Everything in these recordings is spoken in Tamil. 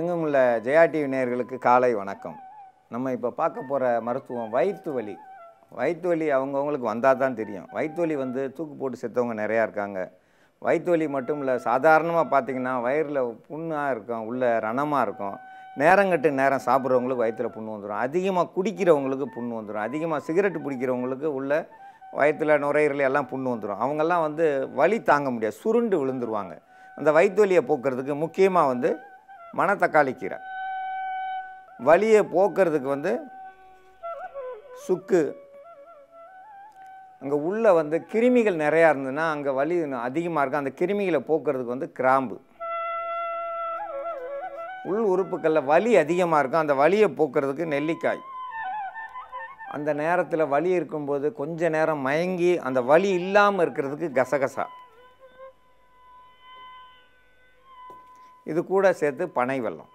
எங்கும் உள்ள ஜெயா டிவி நேயர்களுக்கு காலை வணக்கம். நம்ம இப்போ பார்க்க போகிற மருத்துவம் வயிற்று வலி. வயிற்று வலி அவங்கவுங்களுக்கு வந்தால் தான் தெரியும். வயிற்று வலி வந்து தூக்கு போட்டு செத்தவங்க நிறையா இருக்காங்க. வயிற்று வலி மட்டும் இல்லை, சாதாரணமாக பார்த்திங்கன்னா வயிறில் புண்ணாக இருக்கும், உள்ள ரணமாக இருக்கும். நேரங்கட்டு நேரம் சாப்பிட்றவங்களுக்கு வயிற்றில் புண்ணு வந்துடும். அதிகமாக குடிக்கிறவங்களுக்கு புண்ணு வந்துடும். அதிகமாக சிகரெட் பிடிக்கிறவங்களுக்கு உள்ள வயிற்றில் நுரையீரல் எல்லாம் புண்ணு வந்துடும். அவங்கெல்லாம் வந்து வலி தாங்க முடியாது, சுருண்டு விழுந்துருவாங்க. அந்த வயிற்று வலியை போக்குறதுக்கு முக்கியமாக வந்து மணத்தக்காளி கீரை. வலியை போக்குறதுக்கு வந்து சுக்கு. அங்கே உள்ளே வந்து கிருமிகள் நிறையா இருந்ததுன்னா அங்கே வலி அதிகமாக இருக்கும். அந்த கிருமிகளை போக்குறதுக்கு வந்து கிராம்பு. உள் உறுப்புகளில் வலி அதிகமாக இருக்கும், அந்த வலியை போக்குறதுக்கு நெல்லிக்காய். அந்த நேரத்தில் வலி இருக்கும்போது கொஞ்ச நேரம் மயங்கி அந்த வலி இல்லாமல் இருக்கிறதுக்கு கசகசா. இது கூட சேர்த்து பனை வெல்லம்.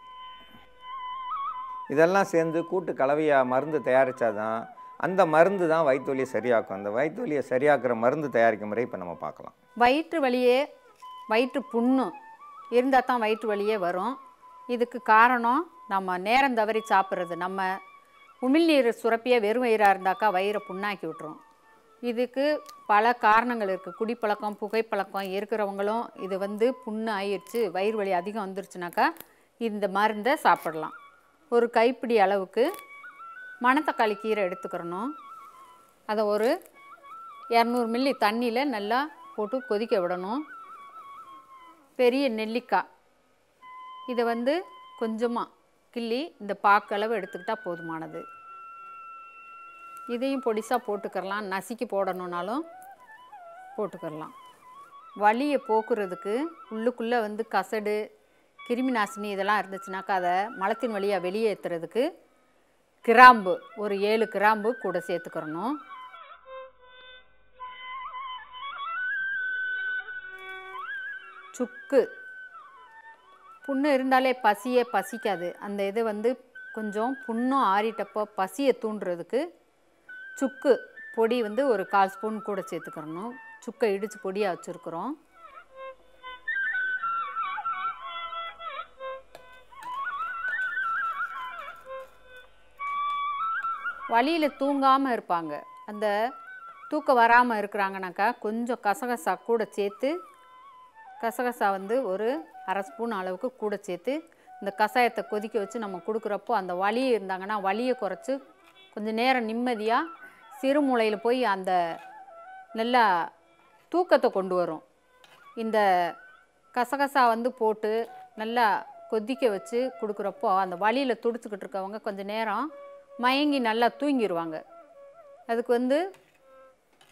இதெல்லாம் சேர்ந்து கூட்டு கலவையாக மருந்து தயாரித்தாதான் அந்த மருந்து தான் வயிற்று வலியை சரியாக்கும். அந்த வயிற்று வலியை சரியாக்குற மருந்து தயாரிக்கும் முறை இப்போ நம்ம பார்க்கலாம். வயிற்று வலியே வயிற்று புண்ணு இருந்தால் தான் வயிற்று வலியே வரும். இதுக்கு காரணம் நம்ம நேரம் தவறி சாப்பிட்றது. நம்ம உமிழ்நீர் சுரப்பியே வெறும் வயிறாக இருந்தாக்கா வயிறை புண்ணாக்கி விட்டுரும். இதுக்கு பல காரணங்கள் இருக்குது. குடிப்பழக்கம், புகைப்பழக்கம் இருக்கிறவங்களும் இது வந்து புண்ணு ஆயிடுச்சு, வயிறு வலி அதிகம் வந்துருச்சுனாக்கா இந்த மருந்தை சாப்பிடலாம். ஒரு கைப்பிடி அளவுக்கு மணத்தக்காளி கீரை எடுத்துக்கிறணும். அதை ஒரு 200 ml தண்ணியில் நல்லா போட்டு கொதிக்க விடணும். பெரிய நெல்லிக்காய் இதை வந்து கொஞ்சமாக கிள்ளி இந்த பாக்களவு எடுத்துக்கிட்டால் போதுமானது. இதையும் பொடிசாக போட்டுக்கிறலாம். நசுக்கி போடணுன்னாலும் போட்டுக்கிறலாம். வலியை போக்குறதுக்கு உள்ளுக்குள்ளே வந்து கசடு, கிருமி நாசினி இதெல்லாம் இருந்துச்சுனாக்கா அதை மலத்தின் வழியாக வெளியேற்றுறதுக்கு கிராம்பு ஒரு 7 கிராம்பு கூட சேர்த்துக்கிறணும். சுக்கு. புண்ணு இருந்தாலே பசியே பசிக்காது. அந்த இது வந்து கொஞ்சம் புண்ணும் ஆறிட்டப்போ பசியை தூண்டுறதுக்கு சுக்கு பொடி வந்து ஒரு 1/4 ஸ்பூன் கூட சேர்த்துக்கிறணும். சுக்கை இடித்து பொடியாக வச்சுருக்குறோம். வலியில் தூங்காமல் இருப்பாங்க, அந்த தூக்கம் வராமல் இருக்கிறாங்கனாக்கா கொஞ்சம் கசகசா கூட சேர்த்து, கசகசா வந்து ஒரு 1/2 ஸ்பூன் அளவுக்கு கூட சேர்த்து இந்த கசாயத்தை கொதிக்க வச்சு நம்ம கொடுக்குறப்போ அந்த வலி இருந்தாங்கன்னா வலியை குறைச்சி கொஞ்சம் நேரம் நிம்மதியாக சிறுமூளையில் போய் அந்த நல்லா தூக்கத்தை கொண்டு வரும். இந்த கசகசா வந்து போட்டு நல்லா கொதிக்க வச்சு கொடுக்குறப்போ அந்த வலியில் துடிச்சுக்கிட்டு இருக்கவங்க கொஞ்சம் நேரம் மயங்கி நல்லா தூங்கிடுவாங்க. அதுக்கு வந்து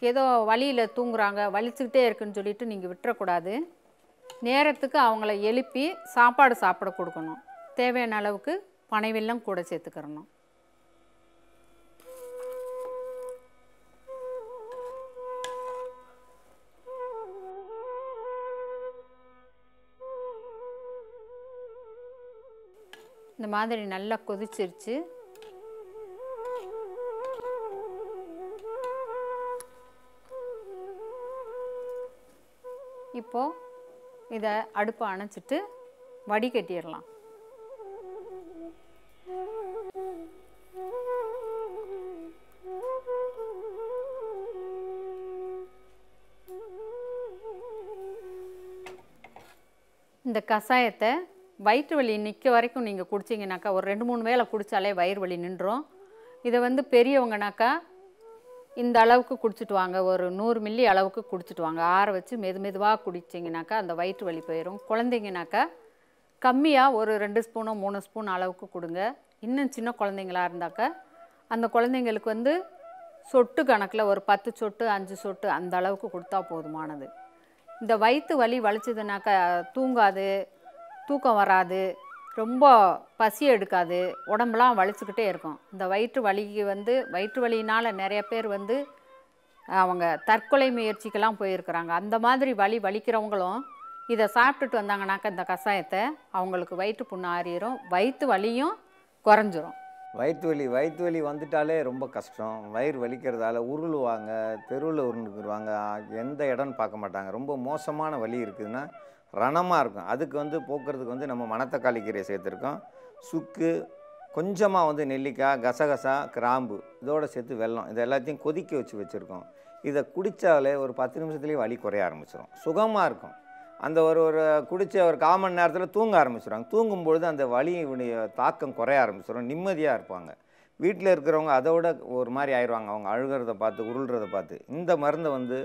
ஏதோ வலியில் தூங்குறாங்க, வலிச்சுக்கிட்டே இருக்குன்னு சொல்லிட்டு நீங்கள் விட்டுறக்கூடாது. நேரத்துக்கு அவங்கள எழுப்பி சாப்பாடு சாப்பிட கொடுக்கணும். தேவையான அளவுக்கு பனை வெல்லம் கூட சேர்த்துக்கிறணும். இந்த மாதிரி நல்லா கொதிச்சிருச்சு. இப்போது இதை அடுப்பை அணைச்சிட்டு வடிகட்டிடலாம். இந்த கஷாயத்தை வயிற்று வலி நிற்க வரைக்கும் நீங்கள் குடிச்சிங்கனாக்கா ஒரு 2-3 வேளை குடித்தாலே வயிறு வலி நின்றும். இதை வந்து பெரியவங்கனாக்கா இந்த அளவுக்கு குடிச்சிட்டு வாங்க, ஒரு 100 ml அளவுக்கு குடிச்சிட்டு வாங்க. ஆற வச்சு மெதுவாக குடிச்சிங்கனாக்கா அந்த வயிற்று வலி போயிடும். குழந்தைங்கனாக்கா கம்மியாக ஒரு 2 ஸ்பூனோ 3 ஸ்பூன் அளவுக்கு கொடுங்க. இன்னும் சின்ன குழந்தைங்களாக இருந்தாக்கா அந்த குழந்தைங்களுக்கு வந்து சொட்டு கணக்கில் ஒரு 10 சொட்டு 5 சொட்டு அந்த அளவுக்கு கொடுத்தா போதுமானது. இந்த வயிற்று வலி வலிச்சதுனாக்கா தூங்காது, தூக்கம் வராது, ரொம்ப பசி எடுக்காது, உடம்பெலாம் வலிச்சுக்கிட்டே இருக்கும். இந்த வயிற்று வலிக்கு வந்து வயிற்று வலியினால் நிறைய பேர் வந்து அவங்க தற்கொலை முயற்சிக்கெல்லாம் போயிருக்கிறாங்க. அந்த மாதிரி வலிக்கிறவங்களும் இதை சாப்பிட்டுட்டு வந்தாங்கனாக்கா இந்த கஷாயத்தை அவங்களுக்கு வயிற்று புண்ணு ஆறிடும், வயிற்று வலியும் குறைஞ்சிரும். வயிற்று வலி வந்துட்டாலே ரொம்ப கஷ்டம். வயிறு வலிக்கிறதால உருளுவாங்க, தெருவில் உருண்டுக்குருவாங்க, எந்த இடம்னு பார்க்க மாட்டாங்க. ரொம்ப மோசமான வலி இருக்குதுன்னா ரணமாக இருக்கும். அதுக்கு வந்து போக்குறதுக்கு வந்து நம்ம மணத்தக்காளி கீரை சேர்த்துருக்கோம். சுக்கு கொஞ்சமாக வந்து நெல்லிக்காய், கசகசா, கிராம்பு இதோடு சேர்த்து வெல்லம் இது எல்லாத்தையும் கொதிக்க வச்சுருக்கோம். இதை குடித்தாலே ஒரு 10 நிமிஷத்துலேயே வலி குறைய ஆரம்பிச்சிடும். சுகமாக இருக்கும். அந்த ஒரு குடித்த ஒரு கால் மணி நேரத்தில் தூங்க ஆரம்பிச்சிடுவாங்க. தூங்கும்பொழுது அந்த வலியினுடைய தாக்கம் குறைய ஆரம்பிச்சிடும். நிம்மதியாக இருப்பாங்க. வீட்டில் இருக்கிறவங்க அதோட ஒரு மாதிரி ஆயிடுவாங்க. அவங்க அழுகிறத பார்த்து, உருள்றதை பார்த்து. இந்த மருந்தை வந்து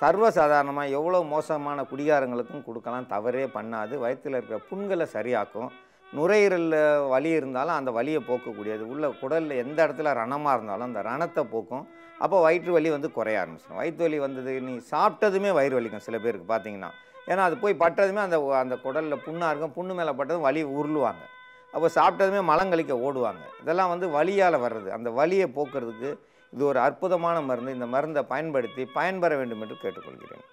சர்வசாதாரணமாக எவ்வளோ மோசமான குடிகாரங்களுக்கும் கொடுக்கலாம், தவறே பண்ணாது. வயிற்றில் இருக்கிற புண்களை சரியாக்கும். நுரையீரலில் வலி இருந்தாலும் அந்த வலியை போக்கக்கூடியது. உள்ள குடலில் எந்த இடத்துல ரணமாக இருந்தாலும் அந்த ரணத்தை போக்கும். அப்போ வயிற்று வலி வந்து குறைய ஆரம்பிச்சிடும். வயிற்று வலி வந்தது நீ சாப்பிட்டதுமே வயிறு வலிக்கும் சில பேருக்கு பார்த்திங்கன்னா. ஏன்னா அது போய் பட்டதுமே அந்த குடலில் புண்ணாக இருக்கும். புண்ணு மேலே பட்டதும் வலி உருளுவாங்க. அப்போ சாப்பிட்டதுமே மலங்கழிக்க ஓடுவாங்க. இதெல்லாம் வந்து வலியால் வர்றது. அந்த வலியை போக்குறதுக்கு இது ஒரு அற்புதமான மருந்து. இந்த மருந்தை பயன்படுத்தி பயன்பெற வேண்டும் என்று கேட்டுக்கொள்கிறேன்.